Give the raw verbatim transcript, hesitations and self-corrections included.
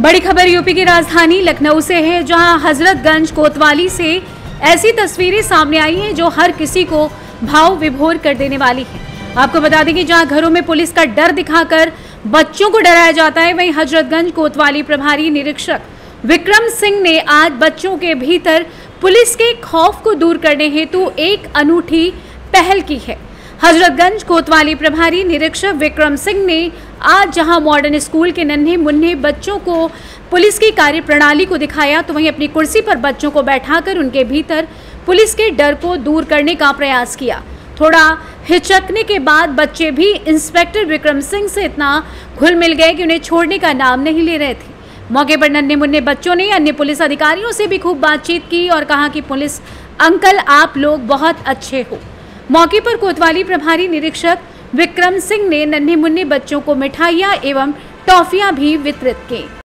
बड़ी खबर यूपी की राजधानी लखनऊ से है, जहां हजरतगंज कोतवाली से ऐसी तस्वीरें सामने आई हैं जो हर किसी को भाव विभोर कर देने वाली है। आपको बता दें कि जहां घरों में पुलिस का डर दिखाकर बच्चों को डराया जाता है, वहीं हजरतगंज कोतवाली प्रभारी निरीक्षक विक्रम सिंह ने आज बच्चों के भीतर पुलिस के खौफ को दूर करने हेतु एक अनूठी पहल की है। हजरतगंज कोतवाली प्रभारी निरीक्षक विक्रम सिंह ने आज जहां मॉडर्न स्कूल के नन्हे मुन्ने बच्चों को पुलिस की कार्यप्रणाली को दिखाया, तो वहीं अपनी कुर्सी पर बच्चों को बैठाकर उनके भीतर पुलिस के डर को दूर करने का प्रयास किया। थोड़ा हिचकने के बाद बच्चे भी इंस्पेक्टर विक्रम सिंह से इतना घुल मिल गए कि उन्हें छोड़ने का नाम नहीं ले रहे थे। मौके पर नन्हे मुन्ने बच्चों ने अन्य पुलिस अधिकारियों से भी खूब बातचीत की और कहा कि पुलिस अंकल आप लोग बहुत अच्छे हो। मौके पर कोतवाली प्रभारी निरीक्षक विक्रम सिंह ने नन्हे मुन्ने बच्चों को मिठाइयां एवं टॉफियां भी वितरित की।